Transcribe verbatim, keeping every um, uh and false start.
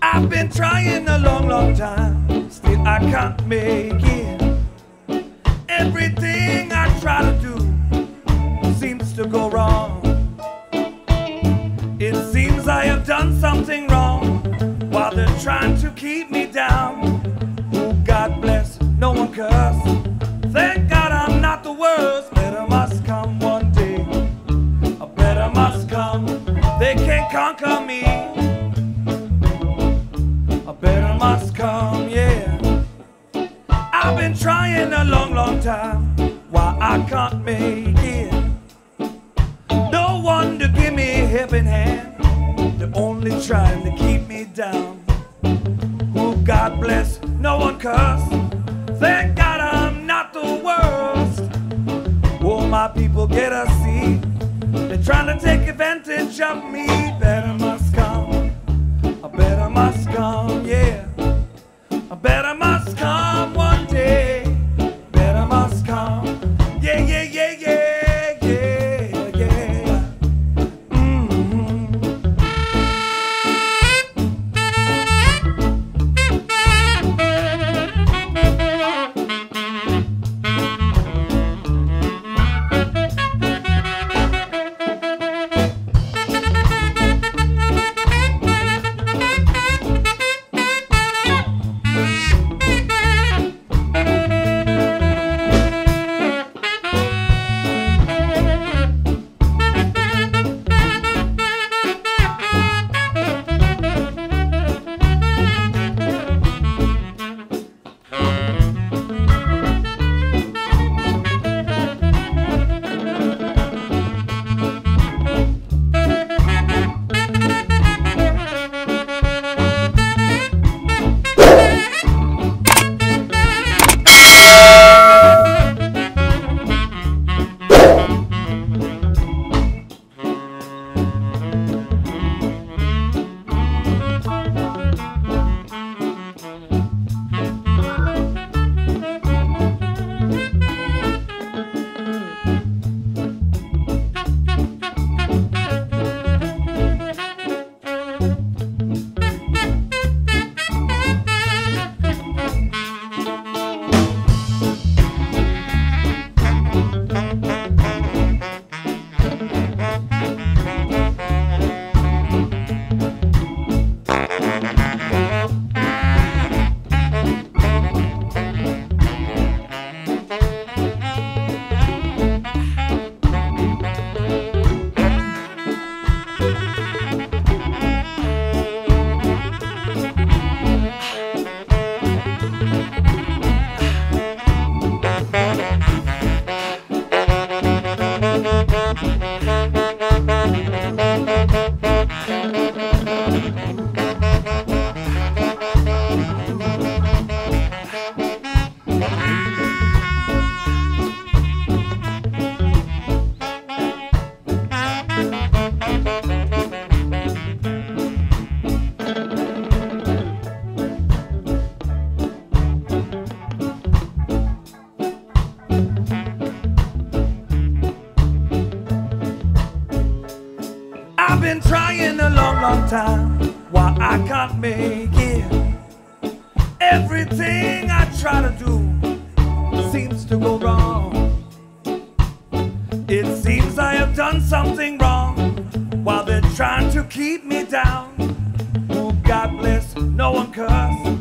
I've been trying a long, long time, still I can't make it. Everything I try to do seems to go wrong. It seems I have done something wrong while they're trying to keep me down. Oh, God bless, no one curse. Thank God I'm not the worst. Better must come one day. A better must come. They can't conquer me. Come, yeah. I've been trying a long, long time. Why I can't make it. No one to give me a helping hand. They're only trying to keep me down. Oh, God bless, no one curse. Thank God I'm not the worst. Oh, my people get a seat. They're trying to take advantage of me. Better must come. I better must come, yeah. A better must come one day. Better must come. Yeah, yeah, yeah, yeah, yeah, yeah. Mm-hmm. I've been trying a long, long time. Why I can't make it. Everything I try to do seems to go wrong. It seems I have done something wrong while they're trying to keep me down. Oh, God bless, no one curse.